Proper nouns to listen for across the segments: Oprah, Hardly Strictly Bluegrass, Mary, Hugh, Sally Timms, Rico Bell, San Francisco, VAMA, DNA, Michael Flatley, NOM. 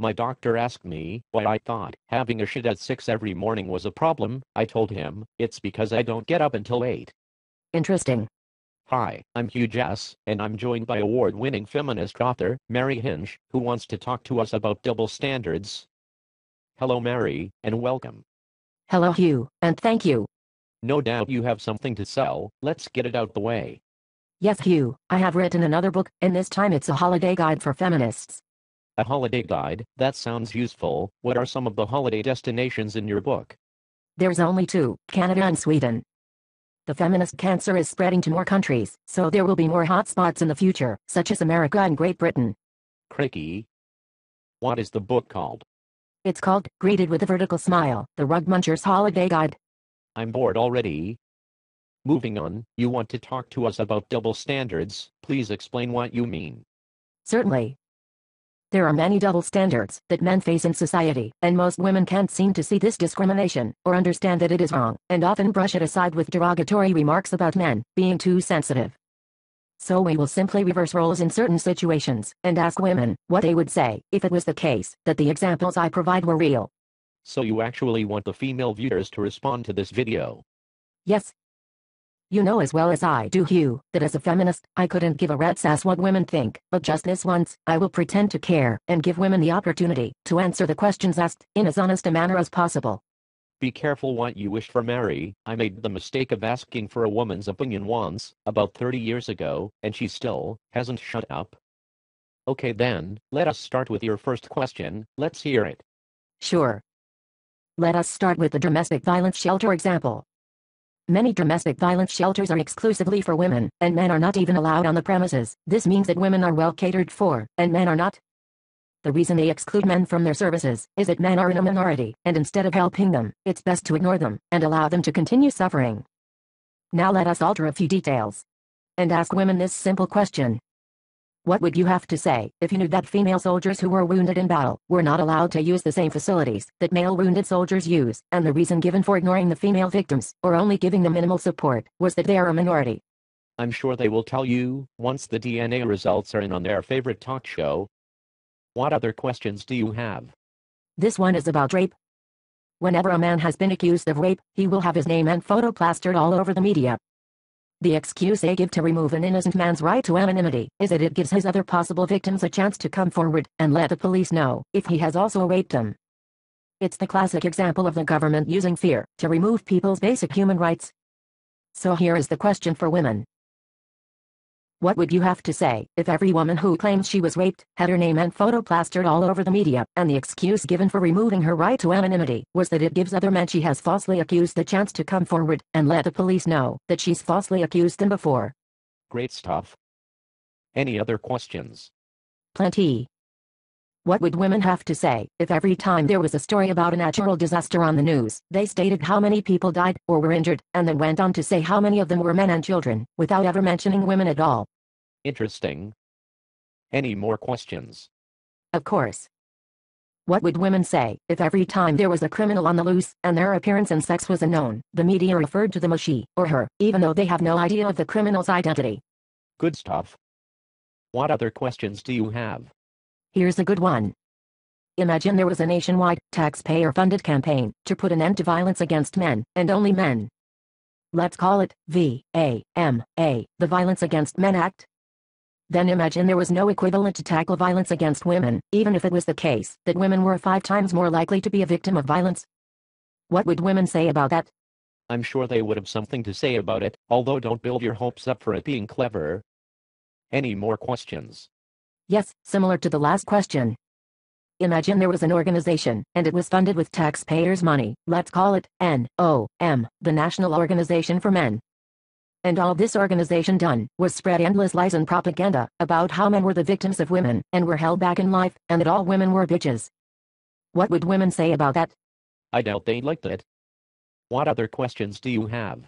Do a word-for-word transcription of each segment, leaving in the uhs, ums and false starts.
My doctor asked me why I thought having a shit at six every morning was a problem. I told him, it's because I don't get up until eight. Interesting. Hi, I'm Hugh Jess, and I'm joined by award-winning feminist author, Mary Hinge, who wants to talk to us about double standards. Hello Mary, and welcome. Hello Hugh, and thank you. No doubt you have something to sell, let's get it out the way. Yes Hugh, I have written another book, and this time it's a holiday guide for feminists. A holiday guide, that sounds useful. What are some of the holiday destinations in your book? There's only two, Canada and Sweden. The feminist cancer is spreading to more countries, so there will be more hotspots in the future, such as America and Great Britain. Cricky. What is the book called? It's called, Greeted with a Vertical Smile, The Rug Muncher's Holiday Guide. I'm bored already. Moving on, you want to talk to us about double standards, please explain what you mean. Certainly. There are many double standards that men face in society, and most women can't seem to see this discrimination, or understand that it is wrong, and often brush it aside with derogatory remarks about men being too sensitive. So we will simply reverse roles in certain situations, and ask women what they would say if it was the case that the examples I provide were real. So you actually want the female viewers to respond to this video? Yes. You know as well as I do, Hugh, that as a feminist, I couldn't give a rat's ass what women think, but just this once, I will pretend to care, and give women the opportunity to answer the questions asked, in as honest a manner as possible. Be careful what you wish for, Mary. I made the mistake of asking for a woman's opinion once, about thirty years ago, and she still hasn't shut up. Okay then, let us start with your first question, let's hear it. Sure. Let us start with the domestic violence shelter example. Many domestic violence shelters are exclusively for women, and men are not even allowed on the premises. This means that women are well catered for, and men are not. The reason they exclude men from their services is that men are in a minority, and instead of helping them, it's best to ignore them, and allow them to continue suffering. Now let us alter a few details. And ask women this simple question. What would you have to say if you knew that female soldiers who were wounded in battle were not allowed to use the same facilities that male wounded soldiers use, and the reason given for ignoring the female victims or only giving them minimal support was that they are a minority? I'm sure they will tell you once the D N A results are in on their favorite talk show. What other questions do you have? This one is about rape. Whenever a man has been accused of rape, he will have his name and photo plastered all over the media. The excuse they give to remove an innocent man's right to anonymity is that it gives his other possible victims a chance to come forward and let the police know if he has also raped them. It's the classic example of the government using fear to remove people's basic human rights. So here is the question for women. What would you have to say if every woman who claims she was raped had her name and photo plastered all over the media, and the excuse given for removing her right to anonymity was that it gives other men she has falsely accused the chance to come forward and let the police know that she's falsely accused them before? Great stuff. Any other questions? Plenty. What would women have to say if every time there was a story about a natural disaster on the news, they stated how many people died or were injured, and then went on to say how many of them were men and children, without ever mentioning women at all? Interesting. Any more questions? Of course. What would women say if every time there was a criminal on the loose, and their appearance and sex was unknown, the media referred to them as she or her, even though they have no idea of the criminal's identity? Good stuff. What other questions do you have? Here's a good one. Imagine there was a nationwide, taxpayer-funded campaign to put an end to violence against men, and only men. Let's call it V A M A, the Violence Against Men Act. Then imagine there was no equivalent to tackle violence against women, even if it was the case that women were five times more likely to be a victim of violence. What would women say about that? I'm sure they would have something to say about it, although don't build your hopes up for it being clever. Any more questions? Yes, similar to the last question. Imagine there was an organization, and it was funded with taxpayers' money, let's call it N O M, the National Organization for Men. And all this organization done was spread endless lies and propaganda about how men were the victims of women, and were held back in life, and that all women were bitches. What would women say about that? I doubt they liked it. What other questions do you have?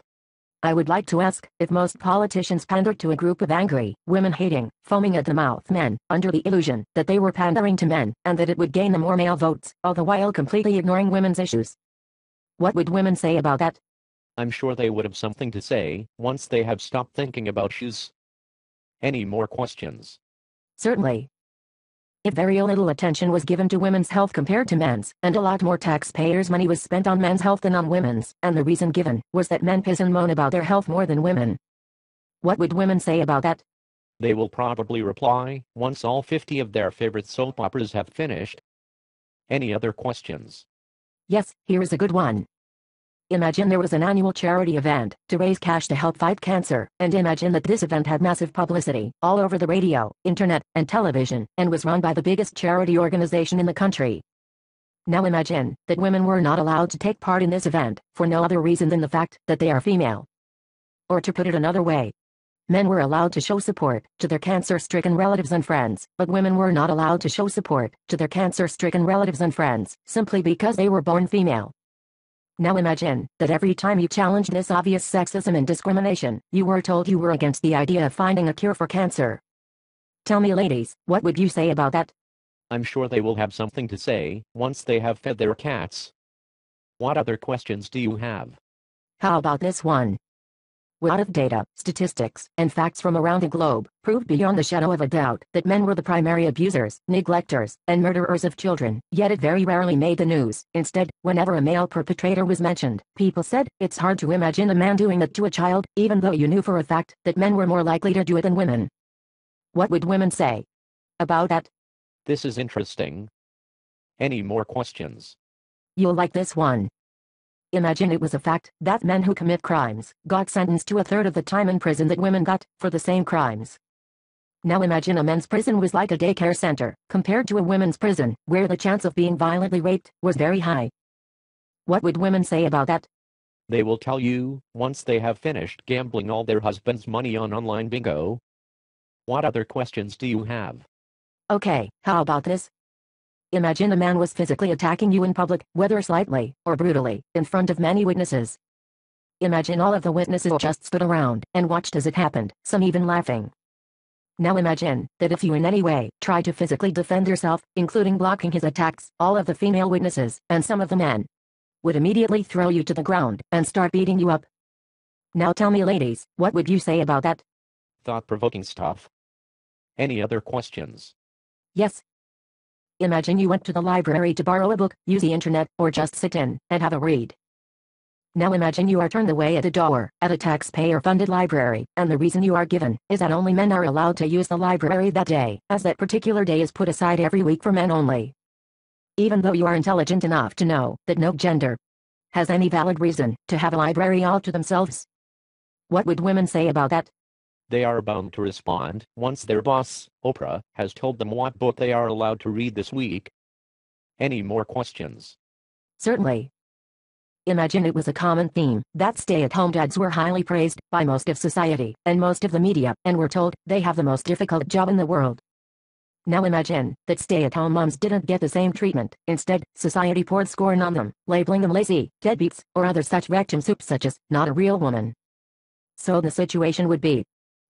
I would like to ask if most politicians pandered to a group of angry, women-hating, foaming at the mouth men, under the illusion that they were pandering to men, and that it would gain them more male votes, all the while completely ignoring women's issues. What would women say about that? I'm sure they would have something to say, once they have stopped thinking about issues. Any more questions? Certainly. If very little attention was given to women's health compared to men's, and a lot more taxpayers' money was spent on men's health than on women's, and the reason given was that men piss and moan about their health more than women. What would women say about that? They will probably reply, once all fifty of their favorite soap operas have finished. Any other questions? Yes, here is a good one. Imagine there was an annual charity event to raise cash to help fight cancer, and imagine that this event had massive publicity all over the radio, internet, and television, and was run by the biggest charity organization in the country. Now imagine that women were not allowed to take part in this event for no other reason than the fact that they are female. Or to put it another way, men were allowed to show support to their cancer-stricken relatives and friends, but women were not allowed to show support to their cancer-stricken relatives and friends simply because they were born female. Now imagine that every time you challenged this obvious sexism and discrimination, you were told you were against the idea of finding a cure for cancer. Tell me, ladies, what would you say about that? I'm sure they will have something to say once they have fed their cats. What other questions do you have? How about this one? What if data, statistics, and facts from around the globe proved beyond the shadow of a doubt that men were the primary abusers, neglectors, and murderers of children, yet it very rarely made the news? Instead, whenever a male perpetrator was mentioned, people said, it's hard to imagine a man doing that to a child, even though you knew for a fact that men were more likely to do it than women. What would women say about that? This is interesting. Any more questions? You'll like this one. Imagine it was a fact that men who commit crimes got sentenced to a third of the time in prison that women got for the same crimes. Now imagine a men's prison was like a daycare center compared to a women's prison, where the chance of being violently raped was very high. What would women say about that? They will tell you, once they have finished gambling all their husband's money on online bingo. What other questions do you have? Okay, how about this? Imagine a man was physically attacking you in public, whether slightly or brutally, in front of many witnesses. Imagine all of the witnesses just stood around and watched as it happened, some even laughing. Now imagine that if you in any way tried to physically defend yourself, including blocking his attacks, all of the female witnesses, and some of the men, would immediately throw you to the ground and start beating you up. Now tell me, ladies, what would you say about that? Thought-provoking stuff. Any other questions? Yes. Imagine you went to the library to borrow a book, use the internet, or just sit in and have a read. Now imagine you are turned away at the door at a taxpayer-funded library, and the reason you are given is that only men are allowed to use the library that day, as that particular day is put aside every week for men only. Even though you are intelligent enough to know that no gender has any valid reason to have a library all to themselves. What would women say about that? They are bound to respond once their boss, Oprah, has told them what book they are allowed to read this week. Any more questions? Certainly. Imagine it was a common theme that stay-at-home dads were highly praised by most of society and most of the media, and were told they have the most difficult job in the world. Now imagine that stay-at-home moms didn't get the same treatment. Instead, society poured scorn on them, labeling them lazy, deadbeats, or other such rectum soup, such as not a real woman. So the situation would be: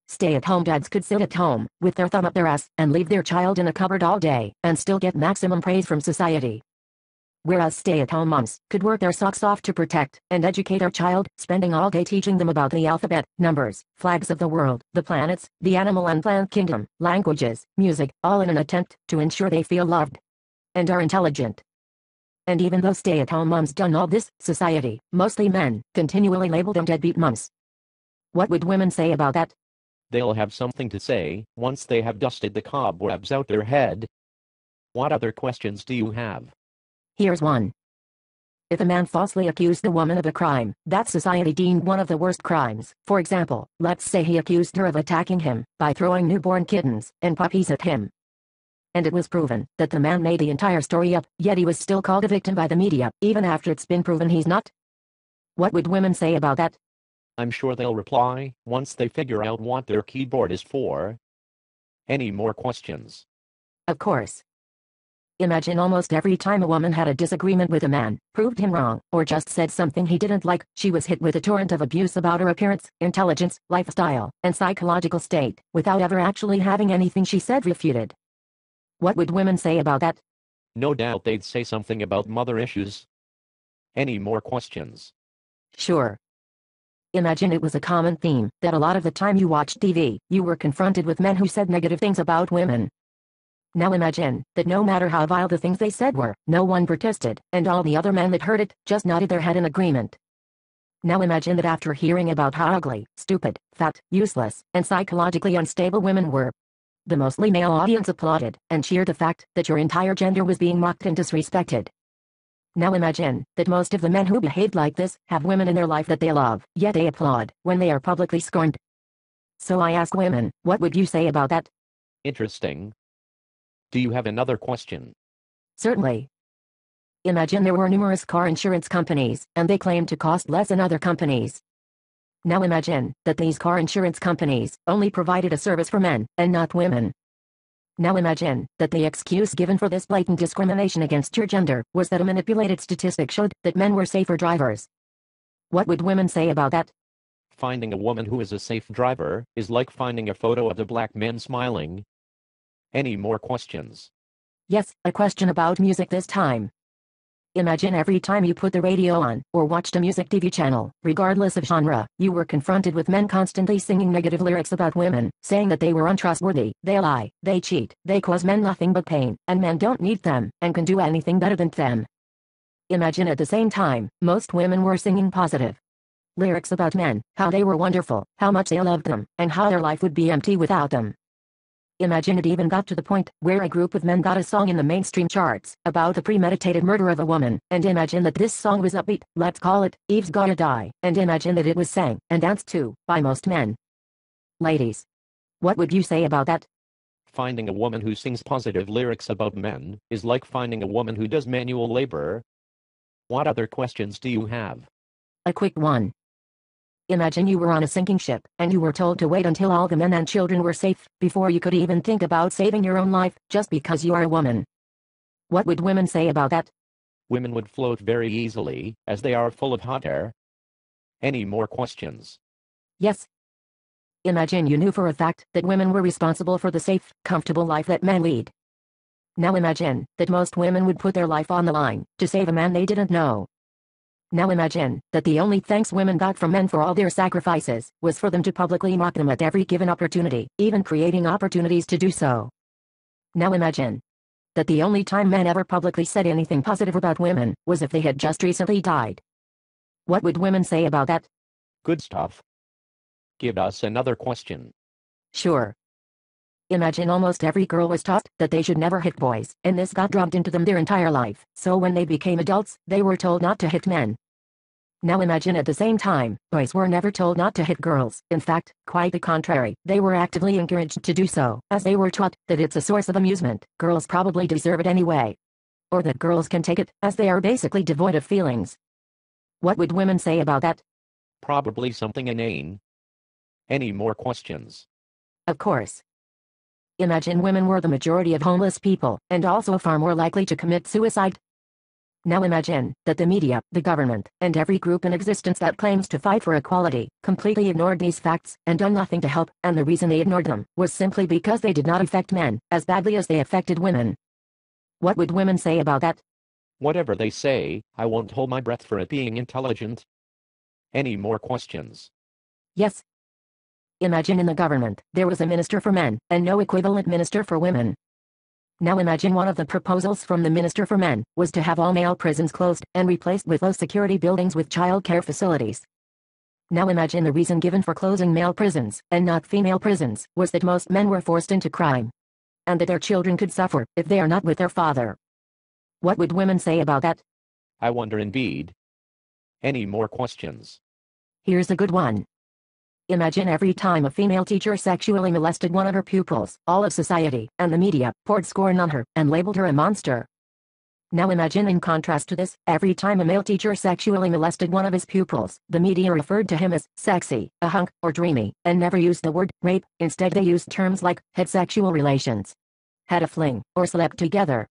stay-at-home dads could sit at home with their thumb up their ass and leave their child in a cupboard all day and still get maximum praise from society. Whereas stay-at-home moms could work their socks off to protect and educate their child, spending all day teaching them about the alphabet, numbers, flags of the world, the planets, the animal and plant kingdom, languages, music, all in an attempt to ensure they feel loved and are intelligent. And even though stay-at-home moms done all this, society, mostly men, continually labeled them deadbeat moms. What would women say about that? They'll have something to say once they have dusted the cobwebs out their head. What other questions do you have? Here's one. If a man falsely accused a woman of a crime that society deemed one of the worst crimes, for example, let's say he accused her of attacking him by throwing newborn kittens and puppies at him, and it was proven that the man made the entire story up, yet he was still called a victim by the media, even after it's been proven he's not. What would women say about that? I'm sure they'll reply once they figure out what their keyboard is for. Any more questions? Of course. Imagine almost every time a woman had a disagreement with a man, proved him wrong, or just said something he didn't like, she was hit with a torrent of abuse about her appearance, intelligence, lifestyle, and psychological state, without ever actually having anything she said refuted. What would women say about that? No doubt they'd say something about mother issues. Any more questions? Sure. Imagine it was a common theme that a lot of the time you watched T V, you were confronted with men who said negative things about women. Now imagine that no matter how vile the things they said were, no one protested, and all the other men that heard it just nodded their head in agreement. Now imagine that after hearing about how ugly, stupid, fat, useless, and psychologically unstable women were, the mostly male audience applauded and cheered the fact that your entire gender was being mocked and disrespected. Now imagine that most of the men who behaved like this have women in their life that they love, yet they applaud when they are publicly scorned. So I ask women, what would you say about that? Interesting. Do you have another question? Certainly. Imagine there were numerous car insurance companies, and they claimed to cost less than other companies. Now imagine that these car insurance companies only provided a service for men, and not women. Now imagine that the excuse given for this blatant discrimination against your gender was that a manipulated statistic showed that men were safer drivers. What would women say about that? Finding a woman who is a safe driver is like finding a photo of the black man smiling. Any more questions? Yes, a question about music this time. Imagine every time you put the radio on, or watched a music T V channel, regardless of genre, you were confronted with men constantly singing negative lyrics about women, saying that they were untrustworthy, they lie, they cheat, they cause men nothing but pain, and men don't need them, and can do anything better than them. Imagine at the same time, most women were singing positive lyrics about men, how they were wonderful, how much they loved them, and how their life would be empty without them. Imagine it even got to the point where a group of men got a song in the mainstream charts about the premeditated murder of a woman, and imagine that this song was upbeat, let's call it, Eve's Gotta Die, and imagine that it was sang and danced to by most men. Ladies, what would you say about that? Finding a woman who sings positive lyrics about men is like finding a woman who does manual labor. What other questions do you have? A quick one. Imagine you were on a sinking ship, and you were told to wait until all the men and children were safe, before you could even think about saving your own life, just because you are a woman. What would women say about that? Women would float very easily, as they are full of hot air. Any more questions? Yes. Imagine you knew for a fact that women were responsible for the safe, comfortable life that men lead. Now imagine that most women would put their life on the line to save a man they didn't know. Now imagine that the only thanks women got from men for all their sacrifices was for them to publicly mock them at every given opportunity, even creating opportunities to do so. Now imagine that the only time men ever publicly said anything positive about women was if they had just recently died. What would women say about that? Good stuff. Give us another question. Sure. Imagine almost every girl was taught that they should never hit boys, and this got drummed into them their entire life, so when they became adults, they were told not to hit men. Now imagine at the same time, boys were never told not to hit girls, in fact, quite the contrary, they were actively encouraged to do so, as they were taught that it's a source of amusement, girls probably deserve it anyway. Or that girls can take it, as they are basically devoid of feelings. What would women say about that? Probably something inane. Any more questions? Of course. Imagine women were the majority of homeless people, and also far more likely to commit suicide. Now imagine that the media, the government, and every group in existence that claims to fight for equality, completely ignored these facts, and done nothing to help, and the reason they ignored them was simply because they did not affect men as badly as they affected women. What would women say about that? Whatever they say, I won't hold my breath for it being intelligent. Any more questions? Yes. Imagine in the government, there was a minister for men, and no equivalent minister for women. Now imagine one of the proposals from the Minister for Men was to have all male prisons closed and replaced with low-security buildings with child care facilities. Now imagine the reason given for closing male prisons and not female prisons was that most men were forced into crime, and that their children could suffer if they are not with their father. What would women say about that? I wonder indeed. Any more questions? Here's a good one. Imagine every time a female teacher sexually molested one of her pupils, all of society and the media poured scorn on her and labeled her a monster. Now imagine in contrast to this, every time a male teacher sexually molested one of his pupils, the media referred to him as sexy, a hunk, or dreamy, and never used the word rape, instead they used terms like had sexual relations, had a fling, or slept together.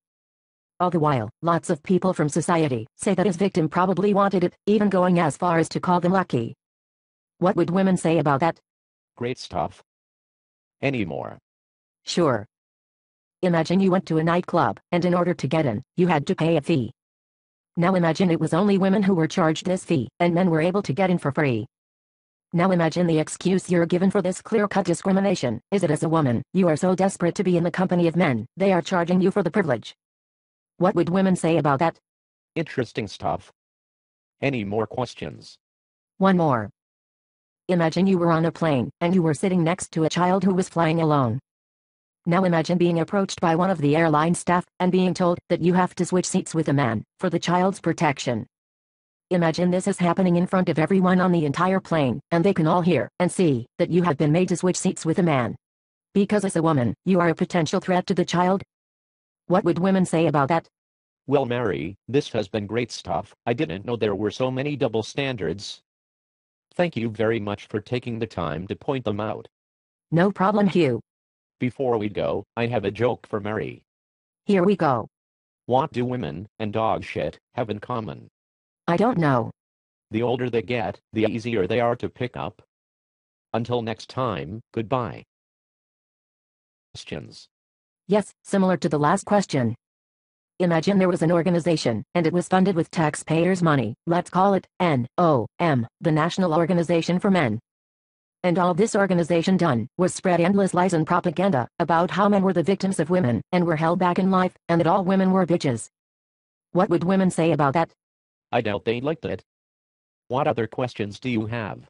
All the while, lots of people from society say that his victim probably wanted it, even going as far as to call them lucky. What would women say about that? Great stuff. Any more? Sure. Imagine you went to a nightclub, and in order to get in, you had to pay a fee. Now imagine it was only women who were charged this fee, and men were able to get in for free. Now imagine the excuse you're given for this clear-cut discrimination. Is it as a woman? You are so desperate to be in the company of men. They are charging you for the privilege. What would women say about that? Interesting stuff. Any more questions? One more. Imagine you were on a plane, and you were sitting next to a child who was flying alone. Now imagine being approached by one of the airline staff, and being told that you have to switch seats with a man, for the child's protection. Imagine this is happening in front of everyone on the entire plane, and they can all hear and see that you have been made to switch seats with a man. Because as a woman, you are a potential threat to the child. What would women say about that? Well, Mary, this has been great stuff. I didn't know there were so many double standards. Thank you very much for taking the time to point them out. No problem, Hugh. Before we go, I have a joke for Mary. Here we go. What do women and dog shit have in common? I don't know. The older they get, the easier they are to pick up. Until next time, goodbye. Questions? Yes, similar to the last question. Imagine there was an organization, and it was funded with taxpayers' money. Let's call it N O M, the National Organization for Men. And all this organization done was spread endless lies and propaganda about how men were the victims of women and were held back in life, and that all women were bitches. What would women say about that? I doubt they liked it. What other questions do you have?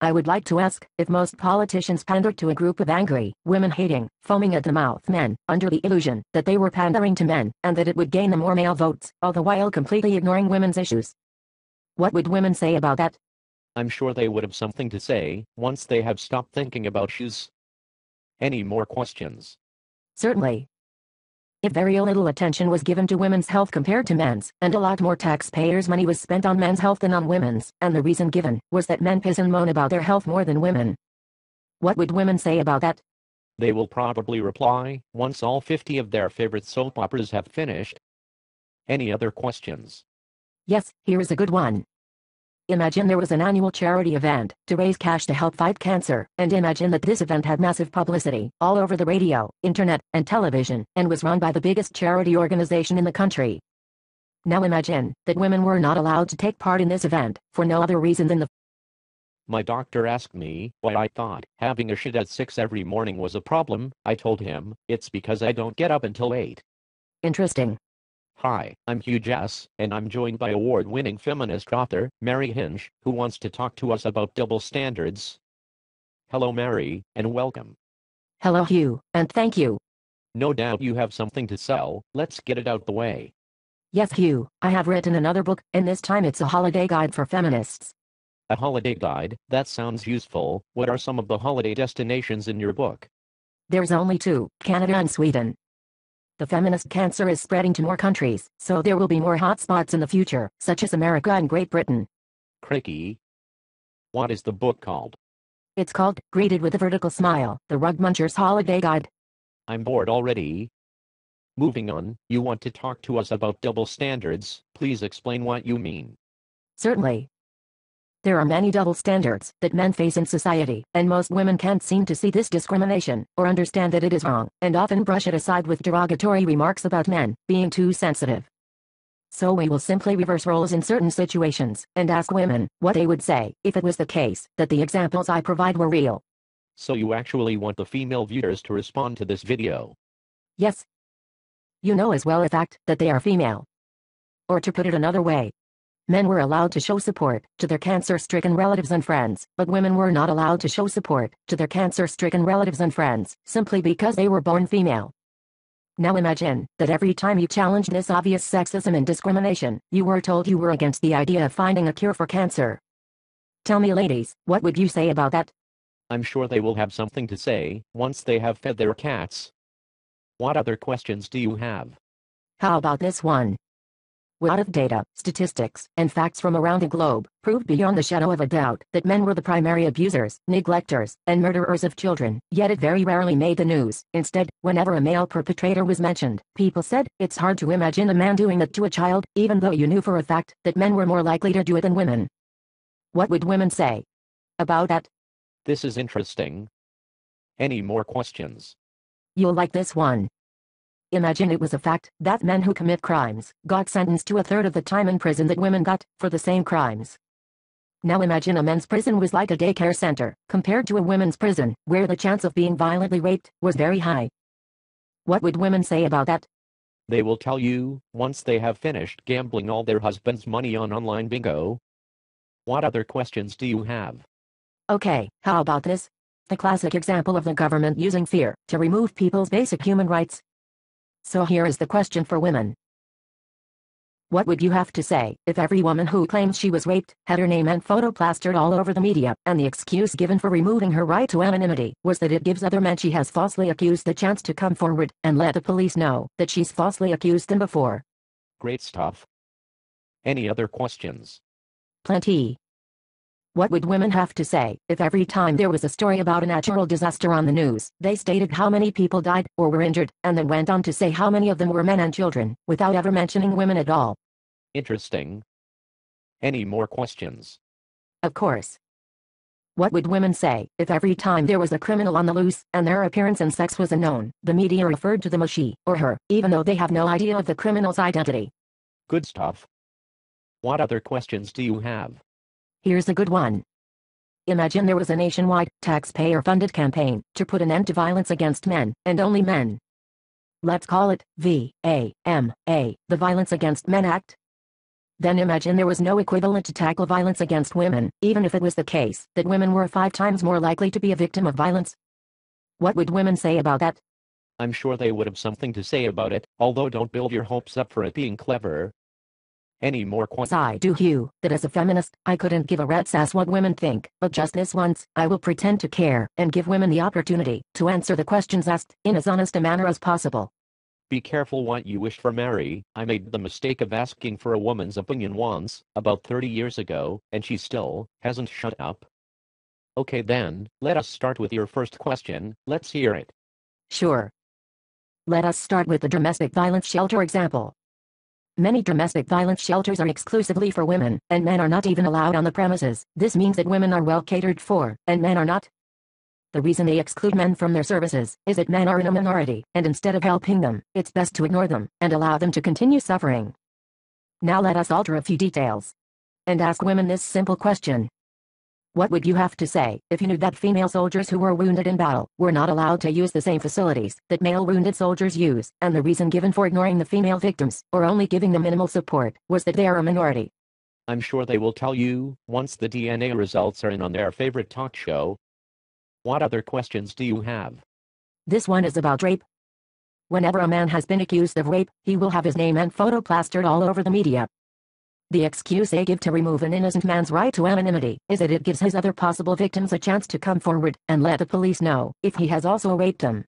I would like to ask if most politicians pander to a group of angry, women-hating, foaming at the mouth men, under the illusion that they were pandering to men, and that it would gain them more male votes, all the while completely ignoring women's issues. What would women say about that? I'm sure they would have something to say, once they have stopped thinking about shoes. Any more questions? Certainly. If very little attention was given to women's health compared to men's, and a lot more taxpayers' money was spent on men's health than on women's, and the reason given was that men piss and moan about their health more than women. What would women say about that? They will probably reply, once all fifty of their favorite soap operas have finished. Any other questions? Yes, here is a good one. Imagine there was an annual charity event to raise cash to help fight cancer, and imagine that this event had massive publicity all over the radio, internet, and television, and was run by the biggest charity organization in the country. Now imagine that women were not allowed to take part in this event for no other reason than the... My doctor asked me why I thought having a shit at six every morning was a problem. I told him, it's because I don't get up until eight. Interesting. Hi, I'm Hugh, and I'm joined by award-winning feminist author, Mary Hinge, who wants to talk to us about double standards. Hello, Mary, and welcome. Hello, Hugh, and thank you. No doubt you have something to sell. Let's get it out the way. Yes, Hugh, I have written another book, and this time it's a holiday guide for feminists. A holiday guide? That sounds useful. What are some of the holiday destinations in your book? There's only two, Canada and Sweden. The feminist cancer is spreading to more countries, so there will be more hotspots in the future, such as America and Great Britain. Cricky. What is the book called? It's called, Greeted with a Vertical Smile, The Rug Muncher's Holiday Guide. I'm bored already. Moving on, you want to talk to us about double standards. Please explain what you mean. Certainly. There are many double standards that men face in society, and most women can't seem to see this discrimination, or understand that it is wrong, and often brush it aside with derogatory remarks about men being too sensitive. So we will simply reverse roles in certain situations, and ask women what they would say if it was the case that the examples I provide were real. So you actually want the female viewers to respond to this video? Yes. You know as well a fact that they are female. Or to put it another way, men were allowed to show support to their cancer-stricken relatives and friends, but women were not allowed to show support to their cancer-stricken relatives and friends, simply because they were born female. Now imagine that every time you challenged this obvious sexism and discrimination, you were told you were against the idea of finding a cure for cancer. Tell me, ladies, what would you say about that? I'm sure they will have something to say, once they have fed their cats. What other questions do you have? How about this one? What if data, statistics, and facts from around the globe proved beyond the shadow of a doubt that men were the primary abusers, neglectors, and murderers of children, yet it very rarely made the news? Instead, whenever a male perpetrator was mentioned, people said, it's hard to imagine a man doing that to a child, even though you knew for a fact that men were more likely to do it than women. What would women say about that? This is interesting. Any more questions? You'll like this one. Imagine it was a fact that men who commit crimes got sentenced to a third of the time in prison that women got for the same crimes. Now imagine a men's prison was like a daycare center, compared to a women's prison, where the chance of being violently raped was very high. What would women say about that? They will tell you, once they have finished gambling all their husband's money on online bingo. What other questions do you have? Okay, how about this? The classic example of the government using fear to remove people's basic human rights. So here is the question for women. What would you have to say if every woman who claims she was raped had her name and photo plastered all over the media, and the excuse given for removing her right to anonymity was that it gives other men she has falsely accused the chance to come forward and let the police know that she's falsely accused them before? Great stuff. Any other questions? Plenty. What would women have to say if every time there was a story about a natural disaster on the news, they stated how many people died or were injured, and then went on to say how many of them were men and children, without ever mentioning women at all? Interesting. Any more questions? Of course. What would women say if every time there was a criminal on the loose, and their appearance and sex was unknown, the media referred to them as she or her, even though they have no idea of the criminal's identity? Good stuff. What other questions do you have? Here's a good one. Imagine there was a nationwide, taxpayer-funded campaign to put an end to violence against men, and only men. Let's call it V A M A, the Violence Against Men Act. Then imagine there was no equivalent to tackle violence against women, even if it was the case that women were five times more likely to be a victim of violence. What would women say about that? I'm sure they would have something to say about it, although don't build your hopes up for it being clever. Any more questions? I do, Hugh, that as a feminist, I couldn't give a rat's ass what women think, but just this once, I will pretend to care and give women the opportunity to answer the questions asked in as honest a manner as possible. Be careful what you wish for, Mary. I made the mistake of asking for a woman's opinion once, about thirty years ago, and she still hasn't shut up. Okay then, let us start with your first question. Let's hear it. Sure. Let us start with the domestic violence shelter example. Many domestic violence shelters are exclusively for women, and men are not even allowed on the premises. This means that women are well catered for, and men are not. The reason they exclude men from their services is that men are in a minority, and instead of helping them, it's best to ignore them and allow them to continue suffering. Now let us alter a few details and ask women this simple question. What would you have to say if you knew that female soldiers who were wounded in battle were not allowed to use the same facilities that male wounded soldiers use, and the reason given for ignoring the female victims or only giving them minimal support was that they are a minority? I'm sure they will tell you, once the D N A results are in on their favorite talk show. What other questions do you have? This one is about rape. Whenever a man has been accused of rape, he will have his name and photo plastered all over the media. The excuse they give to remove an innocent man's right to anonymity is that it gives his other possible victims a chance to come forward and let the police know if he has also raped them.